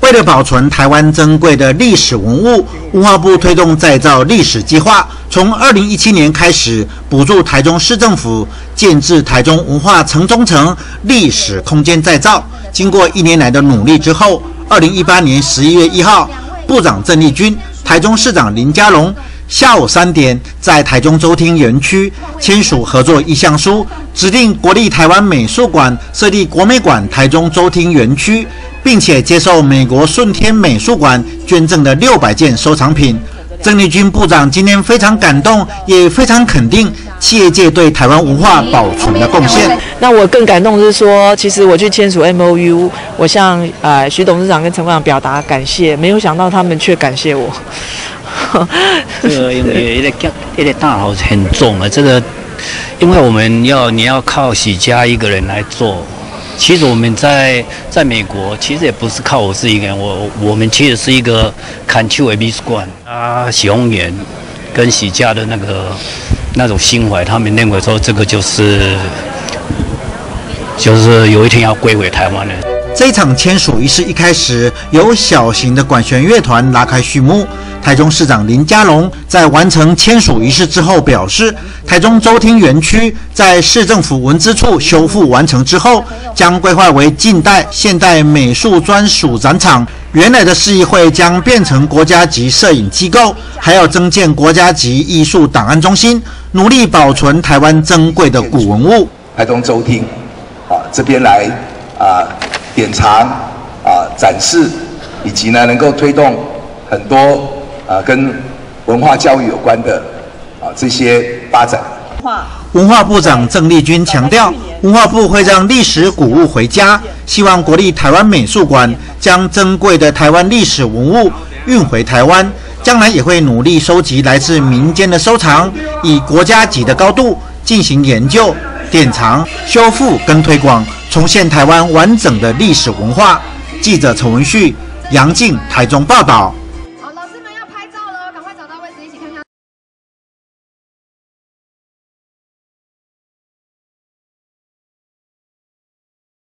为了保存台湾珍贵的历史文物，文化部推动再造历史计划，从2017年开始补助台中市政府建置台中文化城中城历史空间再造。经过1年来的努力之后，2018年11月1号，部长郑丽君、台中市长林佳龙下午3点在台中州厅园区签署合作意向书，指定国立台湾美术馆设立国美馆台中州厅园区，并且接受美国顺天美术馆捐赠的600件收藏品。郑丽君部长今天非常感动，也非常肯定企业界对台湾文化保存的贡献。那我更感动的是说，其实我去签署 MOU， 我向徐董事长跟陈部长表达感谢，没有想到他们却感谢我。这个因为一个大脑很重啊，这个因为我们你要靠喜家一个人来做。其实我们在美国，其实也不是靠我自己一个人，我们其实是一个坎丘美术馆啊，喜宏源跟喜家的那种心怀，他们认为说这个就是有一天要归回台湾人。这一场签署仪式一开始，由小型的管弦乐团拉开序幕。台中市长林佳龙在完成签署仪式之后表示，台中州厅园区在市政府文资处修复完成之后，将规划为近代现代美术专属展场。原来的市议会将变成国家级摄影机构，还要增建国家级艺术档案中心，努力保存台湾珍贵的古文物。台中州厅这边来典藏展示，以及呢能够推动很多跟文化教育有关的这些发展。文化部长郑丽君强调，文化部会让历史古物回家，希望国立台湾美术馆将珍贵的台湾历史文物运回台湾，将来也会努力收集来自民间的收藏，以国家级的高度进行研究、典藏、修复跟推广，重现台湾完整的历史文化。记者陈文旭、杨静，台中报道。